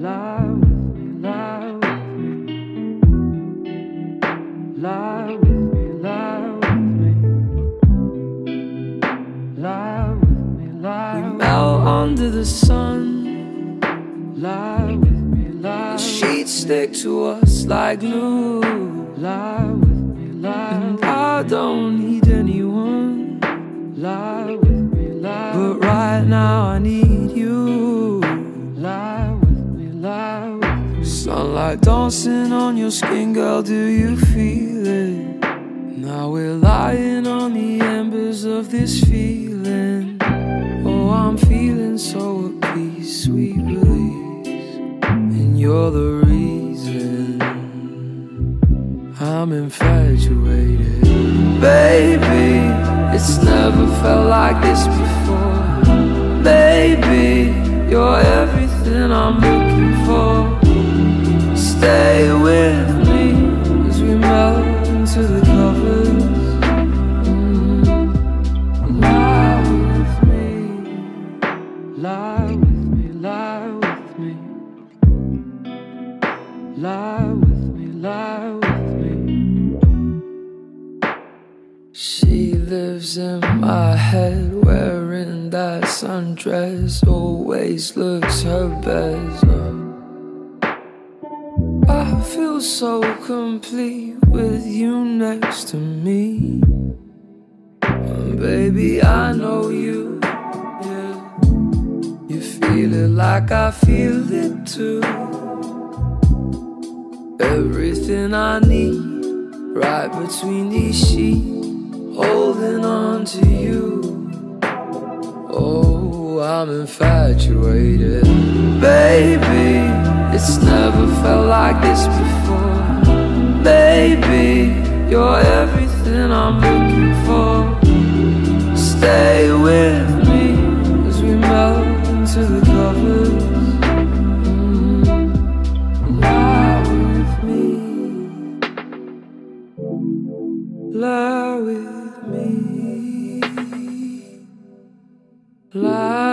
Lie with me. Out under the sun. Lie with me, lie. The sheets stick to us like glue. Lie with me, lie. And I don't need anyone. Lie with me, lie. But right now I need you. Lie with me, lie with me. Sunlight dancing on your skin, girl, do you feel it? Now we're lying on the embers of this feeling. Oh, I'm feeling so at peace, sweet release. And you're the reason I'm infatuated. Baby, it's never felt like this before. Baby, you're everything I'm looking for. Stay with me as we melt into the covers. Lie with me, lie with me. Lie with me, lie with me. She lives in my head, wearing that sundress, always looks her best. I feel so complete with you next to me. Baby, I know you. Feel it like I feel it too. Everything I need, right between these sheets, holding on to you. Oh, I'm infatuated. Baby, it's never felt like this before. Baby, you're everything I'm looking for. Stay with me as we melt to the covers. Lie with me. Lie with me. Lie.